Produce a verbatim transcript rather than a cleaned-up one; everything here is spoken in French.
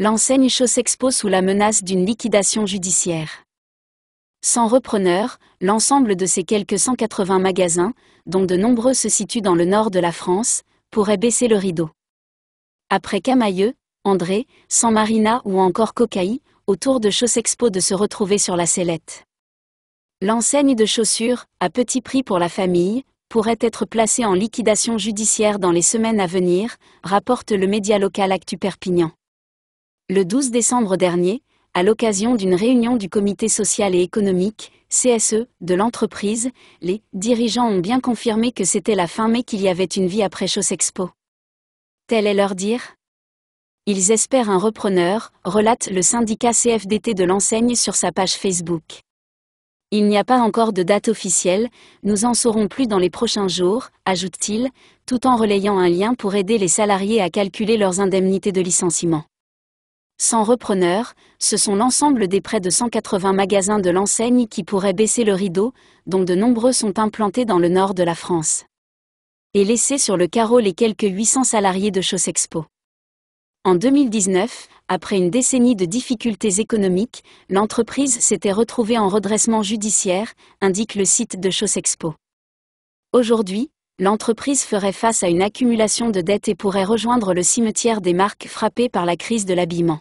L'enseigne Chaussexpo sous la menace d'une liquidation judiciaire. Sans repreneur, l'ensemble de ces quelques cent quatre-vingts magasins, dont de nombreux se situent dans le nord de la France, pourrait baisser le rideau. Après Camaïeu, André, San Marina ou encore Cocaï, au tour de Chaussexpo de se retrouver sur la sellette. L'enseigne de chaussures, à petit prix pour la famille, pourrait être placée en liquidation judiciaire dans les semaines à venir, rapporte le média local Actu Perpignan. Le douze décembre dernier, à l'occasion d'une réunion du comité social et économique, C S E, de l'entreprise, les dirigeants ont bien confirmé que c'était la fin mais qu'il y avait une vie après Chaussexpo. Tel est leur dire. Ils espèrent un repreneur, relate le syndicat C F D T de l'enseigne sur sa page Facebook. Il n'y a pas encore de date officielle, nous en saurons plus dans les prochains jours, ajoute-t-il, tout en relayant un lien pour aider les salariés à calculer leurs indemnités de licenciement. Sans repreneur, ce sont l'ensemble des près de cent quatre-vingts magasins de l'enseigne qui pourraient baisser le rideau, dont de nombreux sont implantés dans le nord de la France. Et laisser sur le carreau les quelques huit cents salariés de Chaussexpo. En deux mille dix-neuf, après une décennie de difficultés économiques, l'entreprise s'était retrouvée en redressement judiciaire, indique le site de Chaussexpo. Aujourd'hui, l'entreprise ferait face à une accumulation de dettes et pourrait rejoindre le cimetière des marques frappées par la crise de l'habillement.